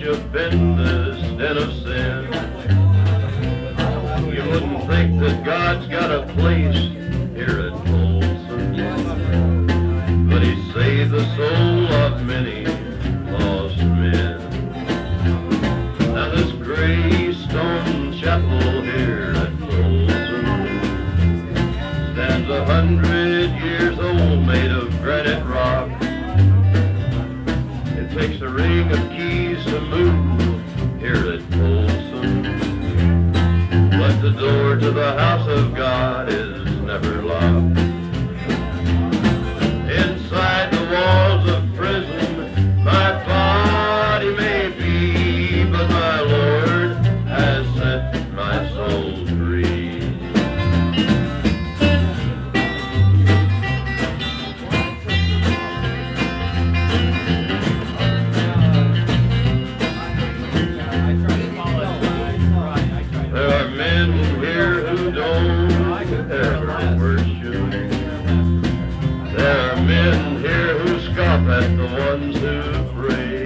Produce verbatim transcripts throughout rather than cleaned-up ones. worship in this den of sin. You wouldn't think that God's got a place here at Folsom, but He saved the soul of many lost men. Now this Greystone Chapel here at Folsom stands a hundred years old, made of granite rock. It takes a ring of keys to move here at Folsom, but the door to the house of God is never locked. Inside the walls of prison my body may be, but my Lord has set my soul free. At the ones who pray,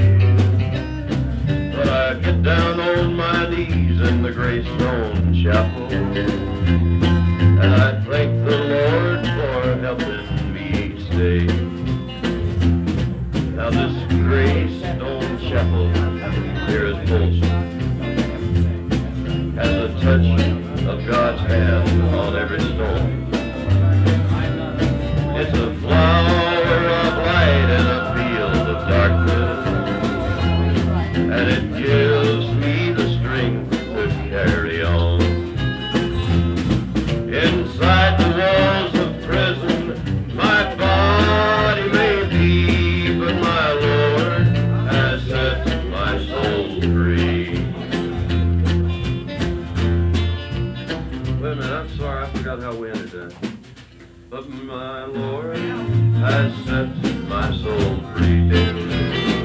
but I get down on my knees in the Greystone Chapel, and I thank the Lord for helping me each day. Now this Greystone Chapel here at Folsom has a touch of God's hand on every stone. It's a flower of light in a field of darkness, and it gives me the strength to carry on. Inside the walls of prison my body may be, but my Lord has set my soul free. Wait a minute, I'm sorry, I forgot how we ended that. But my Lord has set my soul free.